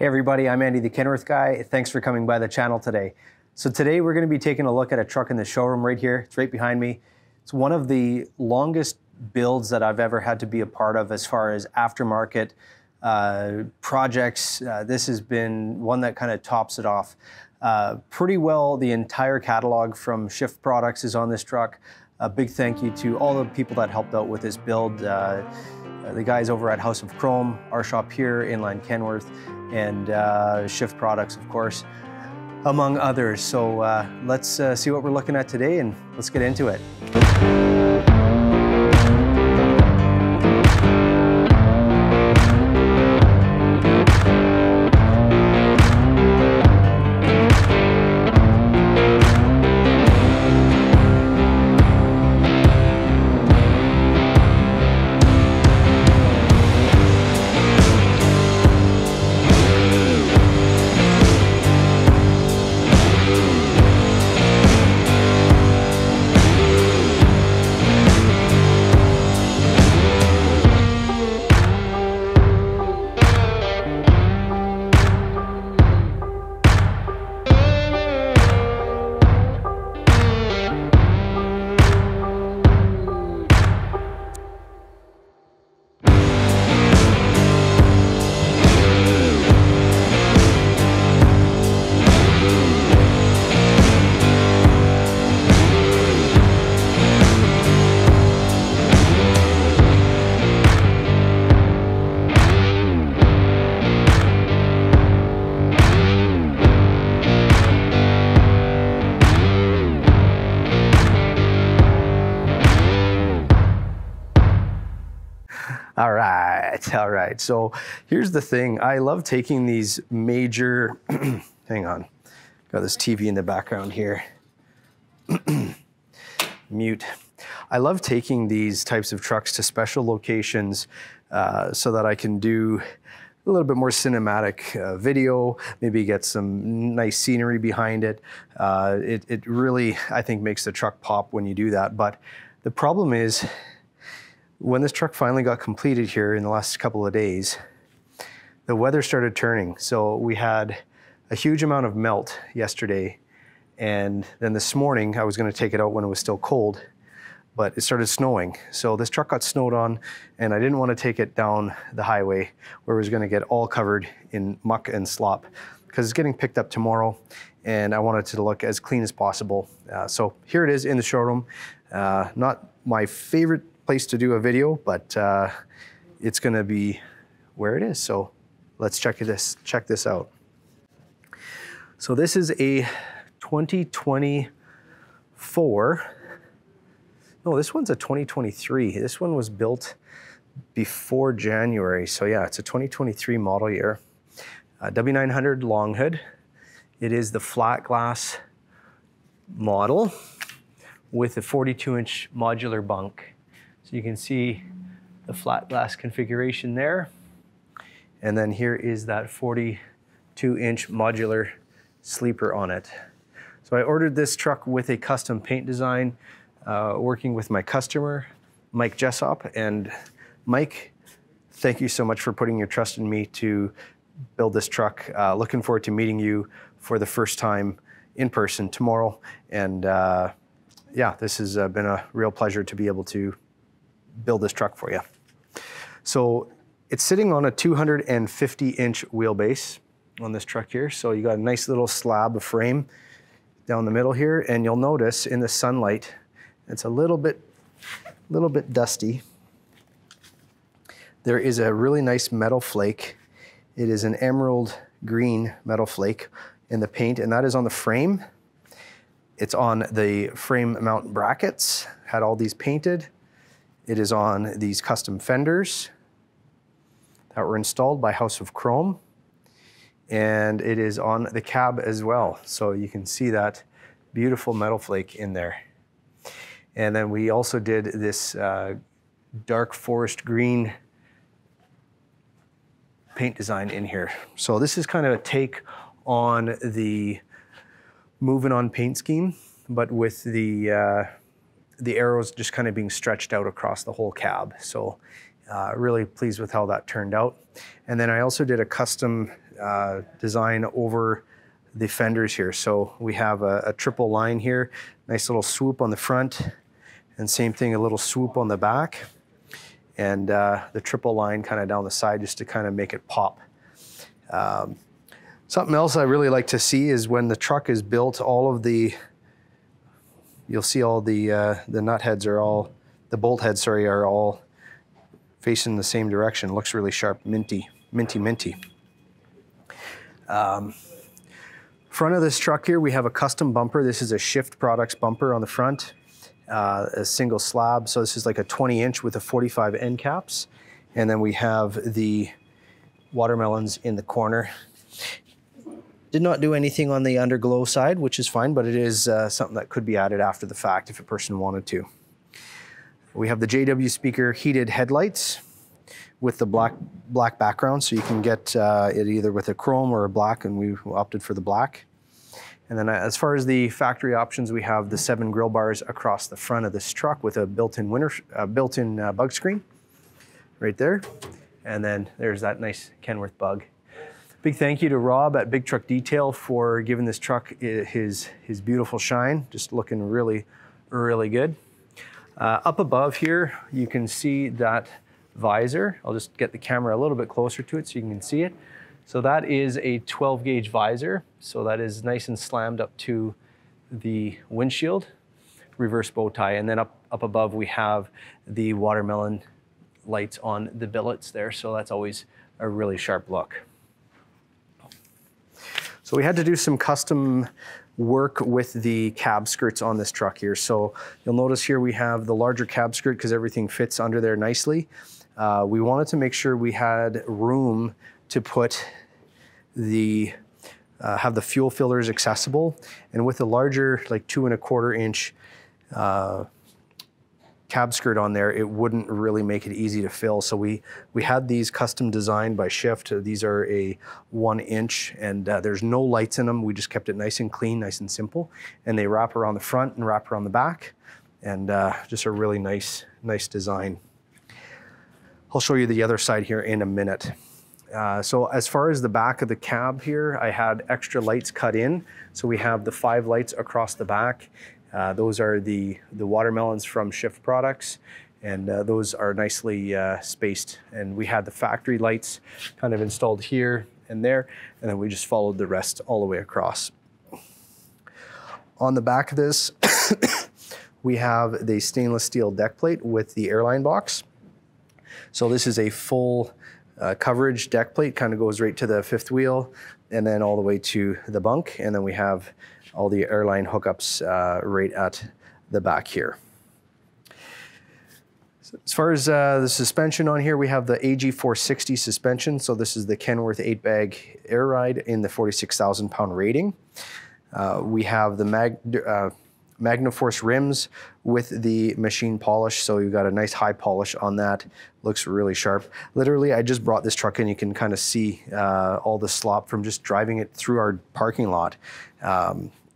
Hey everybody, I'm Andy the Kenworth Guy. Thanks for coming by the channel today. So today we're going to be taking a look at a truck in the showroom right here. It's right behind me. It's one of the longest builds that I've ever had to be a part of as far as aftermarket projects. This has been one that kind of tops it off. Pretty well the entire catalog from Shift Products is on this truck. A big thank you to all the people that helped out with this build. The guys over at House of Chrome, our shop here, Inline Kenworth, and Shift Products, of course, among others. So let's see what we're looking at today and let's get into it. All right, so here's the thing. I love taking these major, hang on, got this TV in the background here. Mute. I love taking these types of trucks to special locations so that I can do a little bit more cinematic video, maybe get some nice scenery behind it. It really, I think, makes the truck pop when you do that. But the problem is, when this truck finally got completed here in the last couple of days, the weather started turning. So we had a huge amount of melt yesterday. And then this morning, I was gonna take it out when it was still cold, but it started snowing. So this truck got snowed on and I didn't wanna take it down the highway where it was gonna get all covered in muck and slop because it's getting picked up tomorrow and I wanted it to look as clean as possible. So here it is in the showroom. Not my favorite place to do a video, but it's gonna be where it is. So let's check this out. So this is a 2024. No, this one's a 2023. This one was built before January. So yeah, it's a 2023 model year. W900 long hood. It is the flat glass model with a 42-inch modular bunk. So you can see the flat glass configuration there. And then here is that 42-inch modular sleeper on it. So I ordered this truck with a custom paint design, working with my customer, Mike Jessop. And Mike, thank you so much for putting your trust in me to build this truck. Looking forward to meeting you for the first time in person tomorrow. And yeah, this has been a real pleasure to be able to build this truck for you. So it's sitting on a 250-inch wheelbase on this truck here. So you got a nice little slab of frame down the middle here. And you'll notice in the sunlight, it's a little bit dusty. There is a really nice metal flake. It is an emerald green metal flake in the paint, and that is on the frame. It's on the frame mount brackets, had all these painted. It is on these custom fenders that were installed by House of Chrome. And it is on the cab as well. So you can see that beautiful metal flake in there. And then we also did this dark forest green paint design in here. So this is kind of a take on the Moving On paint scheme, but with the arrows just kind of being stretched out across the whole cab. So really pleased with how that turned out. And then I also did a custom design over the fenders here. So we have a triple line here, nice little swoop on the front, and same thing, a little swoop on the back, and the triple line kind of down the side just to kind of make it pop. Something else I really like to see is when the truck is built, all of the, you'll see all the nut heads are all, the bolt heads, sorry, are all facing the same direction. Looks really sharp, minty. Front of this truck here, we have a custom bumper. This is a Shift Products bumper on the front, a single slab. So this is like a 20-inch with a 45 end caps. And then we have the watermelons in the corner. Did not do anything on the underglow side, which is fine, but it is something that could be added after the fact if a person wanted to. We have the JW Speaker heated headlights with the black background, so you can get it either with a chrome or a black, and we opted for the black. And then as far as the factory options, we have the 7 grill bars across the front of this truck with a built-in bug screen right there. And then there's that nice Kenworth bug. Big thank you to Rob at Big Truck Detail for giving this truck his beautiful shine, just looking really, really good. Up above here, you can see that visor. I'll just get the camera a little bit closer to it so you can see it. So that is a 12-gauge visor. So that is nice and slammed up to the windshield, reverse bow tie. And then up above, we have the watermelon lights on the billets there. So that's always a really sharp look. So we had to do some custom work with the cab skirts on this truck here. So you'll notice here we have the larger cab skirt because everything fits under there nicely. We wanted to make sure we had room to put the, have the fuel fillers accessible. And with the larger, like 2¼ inch cab skirt on there, it wouldn't really make it easy to fill. So we had these custom designed by Shift. These are a 1-inch and there's no lights in them. We just kept it nice and clean, nice and simple. And they wrap around the front and wrap around the back. And just a really nice design. I'll show you the other side here in a minute. So as far as the back of the cab here, I had extra lights cut in. So we have the 5 lights across the back. Those are the watermelons from Shift Products, and those are nicely spaced. And we had the factory lights kind of installed here and there, and then we just followed the rest all the way across. On the back of this, we have the stainless steel deck plate with the airline box. So this is a full coverage deck plate, kind of goes right to the 5th wheel, and then all the way to the bunk, and then we have all the airline hookups right at the back here. So as far as the suspension on here, we have the AG460 suspension. So this is the Kenworth 8-bag air ride in the 46,000-pound rating. We have the Magnaforce rims with the machine polish. So you've got a nice high polish on that. Looks really sharp. Literally, I just brought this truck in. You can kind of see all the slop from just driving it through our parking lot.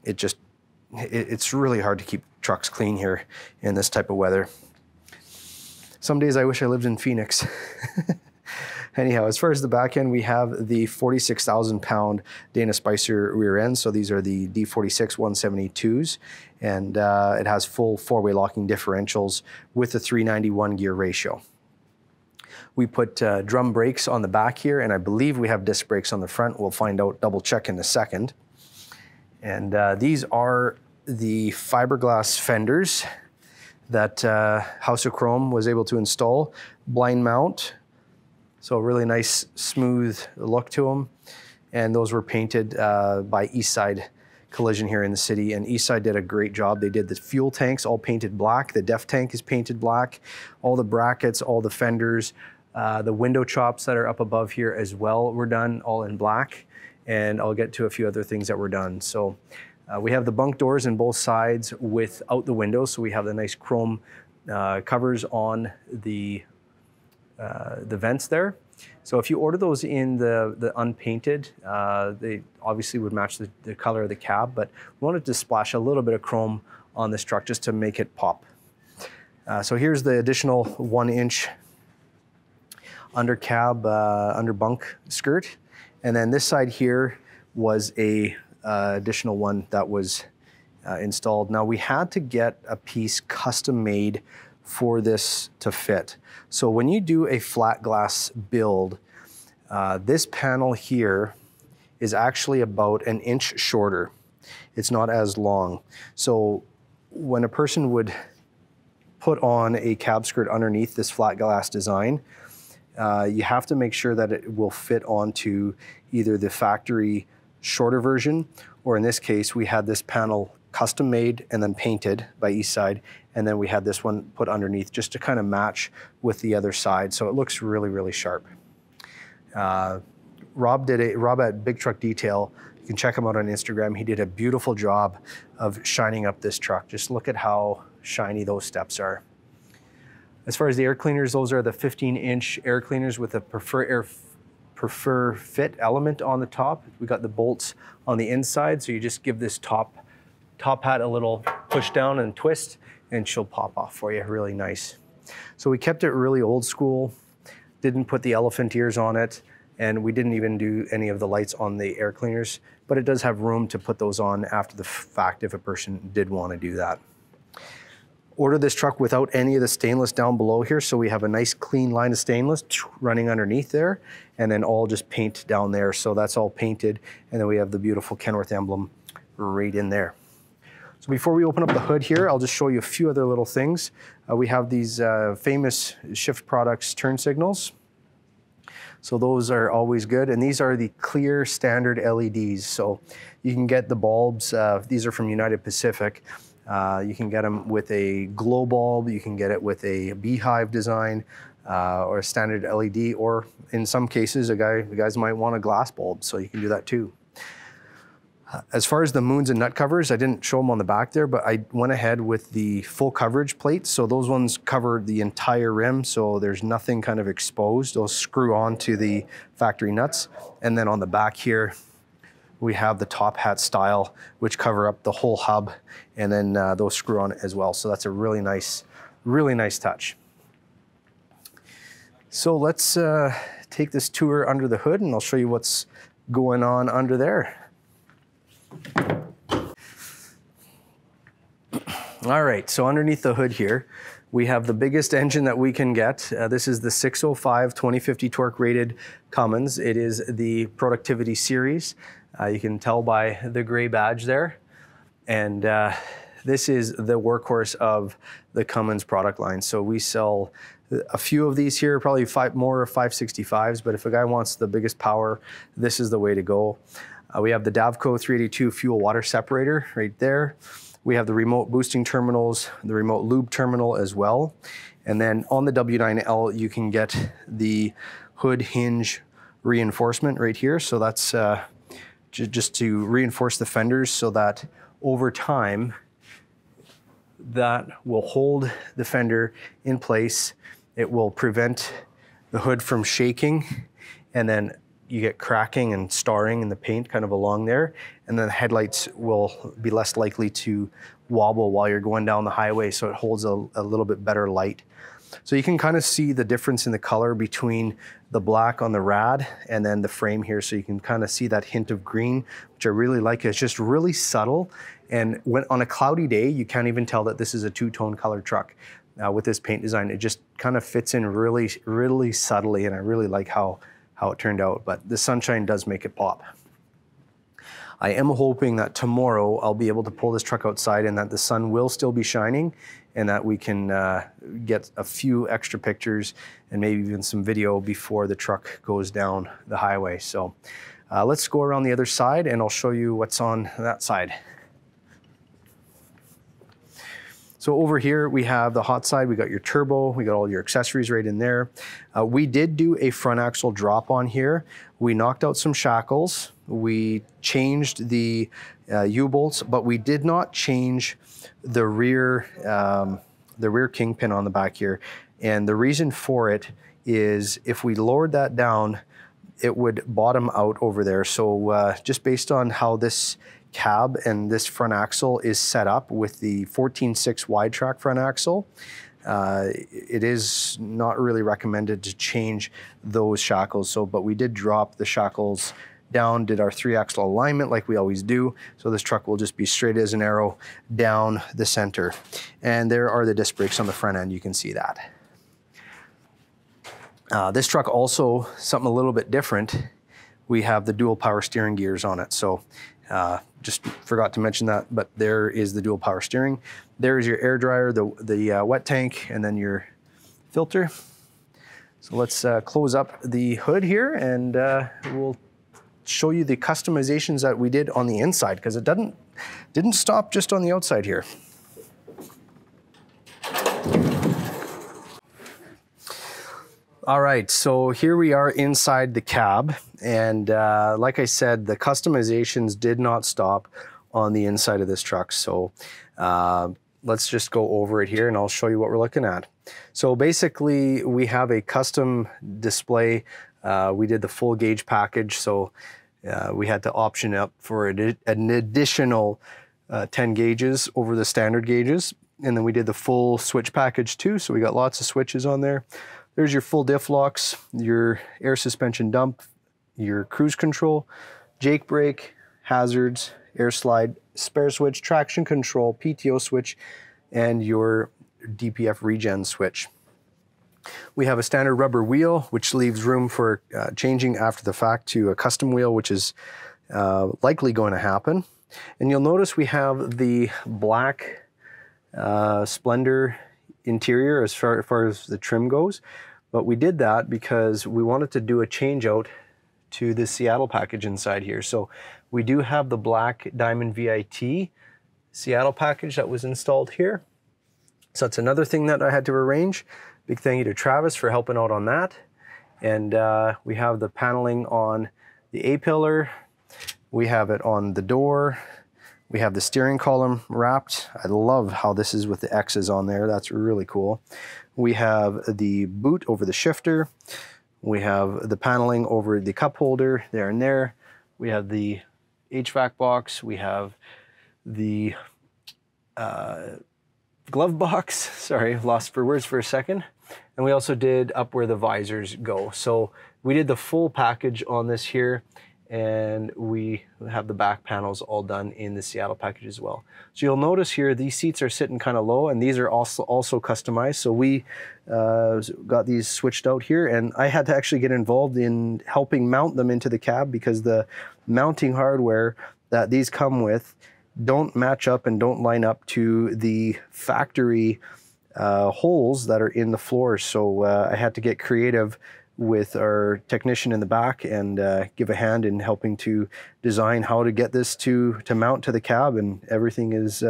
It's really hard to keep trucks clean here in this type of weather. Some days I wish I lived in Phoenix. Anyhow, as far as the back end, we have the 46,000-pound Dana Spicer rear end. So these are the D46 172s, and it has full 4-way locking differentials with a 391 gear ratio. We put drum brakes on the back here, and I believe we have disc brakes on the front. We'll find out, double check in a second. And these are the fiberglass fenders that House of Chrome was able to install, blind mount. So a really nice, smooth look to them. And those were painted by Eastside Collision here in the city. And Eastside did a great job. They did the fuel tanks all painted black. The DEF tank is painted black. All the brackets, all the fenders, the window chops that are up above here as well were done all in black. And I'll get to a few other things that were done. So we have the bunk doors on both sides without the windows. So we have the nice chrome covers on the vents there. So if you order those in the unpainted, they obviously would match the color of the cab, but we wanted to splash a little bit of chrome on this truck just to make it pop. So here's the additional 1-inch under cab, under bunk skirt. And then this side here was a additional one that was installed. Now we had to get a piece custom made for this to fit. So when you do a flat glass build, this panel here is actually about an inch shorter. It's not as long. So when a person would put on a cab skirt underneath this flat glass design, you have to make sure that it will fit onto either the factory shorter version, or in this case, we had this panel custom made and then painted by Eastside, and then we had this one put underneath just to kind of match with the other side. So it looks really, really sharp. Rob at Big Truck Detail, you can check him out on Instagram. He did a beautiful job of shining up this truck. Just look at how shiny those steps are. As far as the air cleaners, those are the 15-inch air cleaners with a prefer fit element on the top. We got the bolts on the inside, so you just give this top hat a little push down and twist, and she'll pop off for you. Really nice. So we kept it really old school, didn't put the elephant ears on it, and we didn't even do any of the lights on the air cleaners, but it does have room to put those on after the fact if a person did want to do that. Order this truck without any of the stainless down below here, so we have a nice clean line of stainless running underneath there, and then all just paint down there. So that's all painted, and then we have the beautiful Kenworth emblem right in there. So before we open up the hood here, I'll just show you a few other little things. We have these famous Shift Products turn signals. So those are always good. And these are the clear standard LEDs. So you can get the bulbs. These are from United Pacific. You can get them with a glow bulb. You can get it with a beehive design or a standard LED. Or in some cases, you guys might want a glass bulb. So you can do that too. As far as the moons and nut covers, I didn't show them on the back there, but I went ahead with the full coverage plates. So those ones cover the entire rim, so there's nothing kind of exposed. They'll screw onto the factory nuts. And then on the back here, we have the top hat style, which cover up the whole hub, and then those screw on as well. So that's a really nice touch. So let's take this tour under the hood, and I'll show you what's going on under there. All right, so underneath the hood here, we have the biggest engine that we can get. This is the 605 2050 torque rated Cummins. It is the productivity series. You can tell by the gray badge there. And this is the workhorse of the Cummins product line. So we sell a few of these here, probably more 565s, but if a guy wants the biggest power, this is the way to go. We have the DAVCO 382 fuel water separator right there. We have the remote boosting terminals, the remote lube terminal as well. And then on the W9L, you can get the hood hinge reinforcement right here. So that's just to reinforce the fenders so that over time, that will hold the fender in place. It will prevent the hood from shaking, and then you get cracking and starring in the paint kind of along there. And then the headlights will be less likely to wobble while you're going down the highway. So it holds a little bit better light. So you can kind of see the difference in the color between the black on the rad and then the frame here. So you can kind of see that hint of green, which I really like. It's just really subtle. And when on a cloudy day, you can't even tell that this is a two-tone color truck. With this paint design, it just kind of fits in really, really subtly. And I really like how it turned out, but the sunshine does make it pop. I am hoping that tomorrow I'll be able to pull this truck outside and that the sun will still be shining and that we can get a few extra pictures and maybe even some video before the truck goes down the highway. So let's go around the other side and I'll show you what's on that side. So over here, we have the hot side, we got your turbo, we got all your accessories right in there. We did do a front axle drop on here. We knocked out some shackles, we changed the U-bolts, but we did not change the rear kingpin on the back here. And the reason for it is if we lowered that down, it would bottom out over there. So just based on how this cab and this front axle is set up with the 14.6 wide track front axle, it is not really recommended to change those shackles. So, but we did drop the shackles down, did our three axle alignment like we always do. So this truck will just be straight as an arrow down the center. And there are the disc brakes on the front end, you can see that. This truck also, something a little bit different, we have the dual power steering gears on it. So just forgot to mention that, but there is the dual power steering. There is your air dryer, the wet tank, and then your filter. So let's close up the hood here and we'll show you the customizations that we did on the inside, because it didn't stop just on the outside here. All right, so here we are inside the cab. And like I said, the customizations did not stop on the inside of this truck. So let's just go over it here and I'll show you what we're looking at. So basically we have a custom display. We did the full gauge package. So we had to option up for an additional 10 gauges over the standard gauges. And then we did the full switch package too. So we got lots of switches on there. There's your full diff locks, your air suspension dump, your cruise control, Jake brake, hazards, air slide, spare switch, traction control, PTO switch, and your DPF regen switch. We have a standard rubber wheel, which leaves room for changing after the fact to a custom wheel, which is likely going to happen. And you'll notice we have the black Splendor interior as far as the trim goes, but we did that because we wanted to do a change out to the Seattle package inside here. So we do have the black Diamond VIT Seattle package that was installed here. So that's another thing that I had to arrange. Big thank you to Travis for helping out on that. And we have the paneling on the A-pillar. We have it on the door. We have the steering column wrapped. I love how this is with the X's on there. That's really cool. We have the boot over the shifter. We have the paneling over the cup holder there and there. We have the HVAC box. We have the glove box. Sorry, lost for words for a second. And we also did up where the visors go. So we did the full package on this here. And we have the back panels all done in the Seattle package as well. So you'll notice here, these seats are sitting kind of low and these are also customized. So we got these switched out here and I had to actually get involved in helping mount them into the cab because the mounting hardware that these come with don't match up and don't line up to the factory holes that are in the floor. So I had to get creative with our technician in the back and give a hand in helping to design how to get this to mount to the cab, and everything is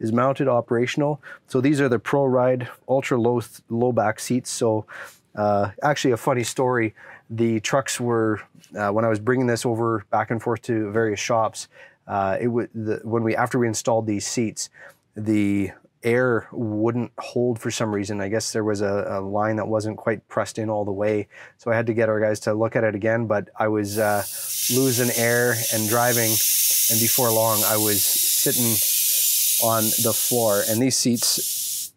mounted, operational. So these are the Pro Ride ultra low back seats. So actually a funny story, the trucks were, when I was bringing this over back and forth to various shops, after we installed these seats, the air wouldn't hold for some reason. I guess there was a line that wasn't quite pressed in all the way. So I had to get our guys to look at it again, but I was losing air and driving. And before long, I was sitting on the floor, and these seats,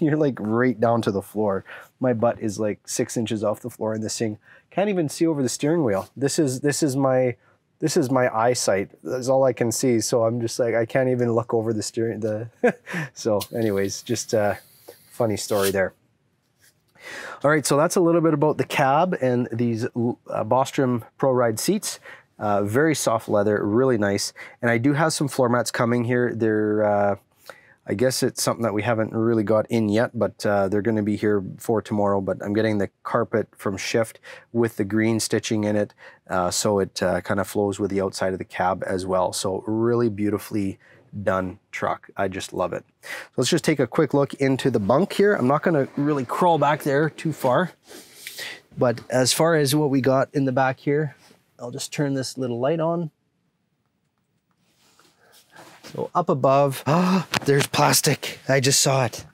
you're like right down to the floor. My butt is like 6 inches off the floor in this thing. Can't even see over the steering wheel. This is my eyesight. That's all I can see. So I'm just like, I can't even look over the steering. So anyways, just a funny story there. All right, so that's a little bit about the cab and these Bostrom Pro Ride seats. Very soft leather, really nice. And I do have some floor mats coming here. They're, I guess it's something that we haven't really got in yet, but they're gonna be here for tomorrow, but I'm getting the carpet from Shift with the green stitching in it, so it kind of flows with the outside of the cab as well. So really beautifully done truck. I just love it. So let's just take a quick look into the bunk here. I'm not gonna really crawl back there too far, but as far as what we got in the back here, I'll just turn this little light on. So up above, there's plastic. I just saw it.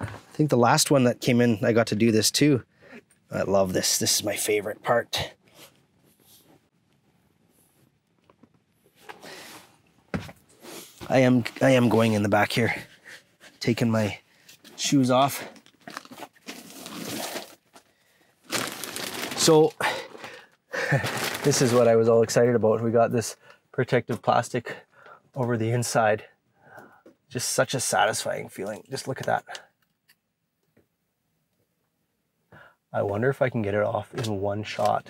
I think the last one that came in, I got to do this too. I love this. This is my favorite part. I am going in the back here, taking my shoes off. So This is what I was all excited about. We got this protective plastic over the inside. Just such a satisfying feeling. Just look at that. I wonder if I can get it off in one shot.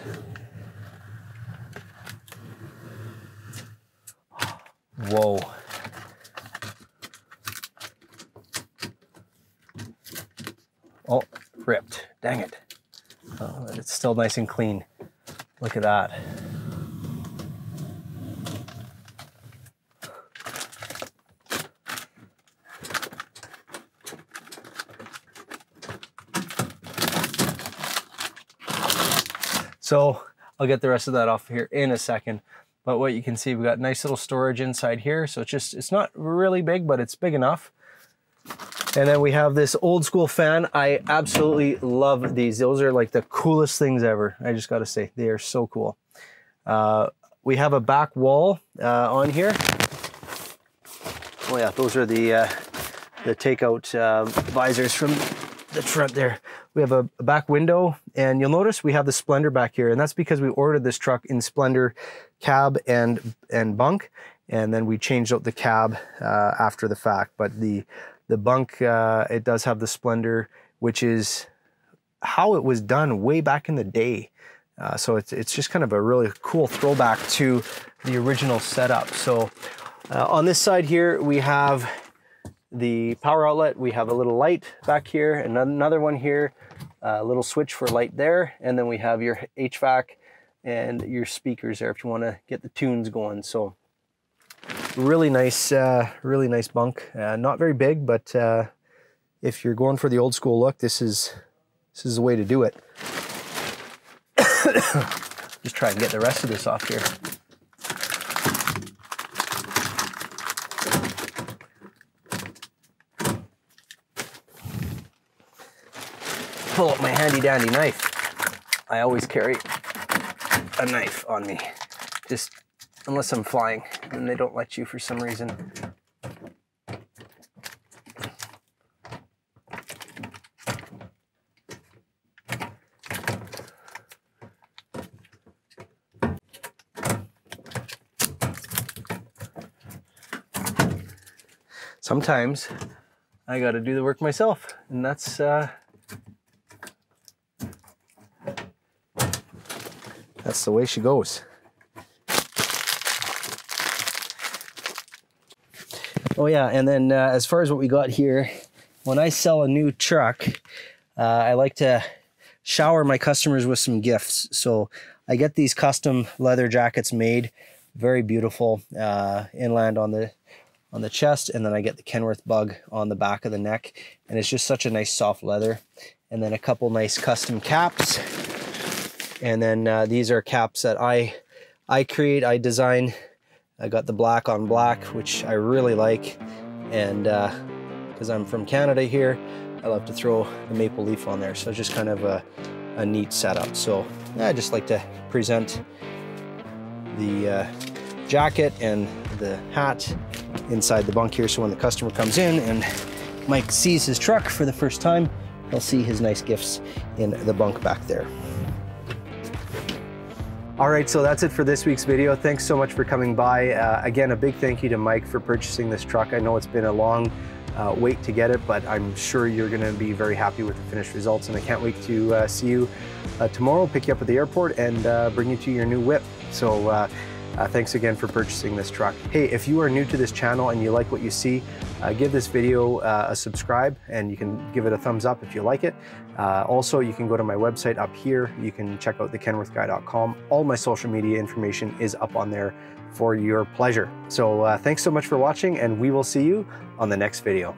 Whoa. Oh, ripped. Dang it. Oh, it's still nice and clean. Look at that. So I'll get the rest of that off here in a second. But what you can see, we've got nice little storage inside here. So it's just, it's not really big, but it's big enough. And then we have this old school fan. I absolutely love these. Those are like the coolest things ever. I just gotta say, they are so cool. We have a back wall on here. Oh yeah, those are the takeout visors from the front there. We have a back window, and you'll notice we have the Splendor back here, and that's because we ordered this truck in Splendor cab and bunk, and then we changed out the cab after the fact. But the bunk, it does have the Splendor, which is how it was done way back in the day. So it's just kind of a really cool throwback to the original setup. So on this side here, we have the power outlet. We have a little light back here and another one here, a little switch for light there. And then we have your HVAC and your speakers there if you want to get the tunes going. So really nice bunk. Not very big, but if you're going for the old school look, this is the way to do it. Just try and get the rest of this off here. Pull up my handy dandy knife. I always carry a knife on me, just unless I'm flying, and they don't let you for some reason. Sometimes I gotta do the work myself, and that's the way she goes. Oh yeah, and then as far as what we got here, when I sell a new truck, I like to shower my customers with some gifts. So I get these custom leather jackets made, very beautiful, inland on the chest, and then I get the Kenworth bug on the back of the neck, and it's just such a nice soft leather. And then a couple nice custom caps. And then these are caps that I create, I design. I got the black on black, which I really like. And because I'm from Canada here, I love to throw a maple leaf on there. So it's just kind of a neat setup. So I just like to present the jacket and the hat inside the bunk here. So when the customer comes in and Mike sees his truck for the first time, he'll see his nice gifts in the bunk back there. All right, so that's it for this week's video. Thanks so much for coming by. Again, a big thank you to Mike for purchasing this truck. I know it's been a long wait to get it, but I'm sure you're gonna be very happy with the finished results, and I can't wait to see you tomorrow, pick you up at the airport, and bring you to your new whip. So thanks again for purchasing this truck. Hey, if you are new to this channel and you like what you see, give this video a subscribe, and you can give it a thumbs up if you like it. Also, you can go to my website up here. You can check out thekenworthguy.com. All my social media information is up on there for your pleasure. So thanks so much for watching, and we will see you on the next video.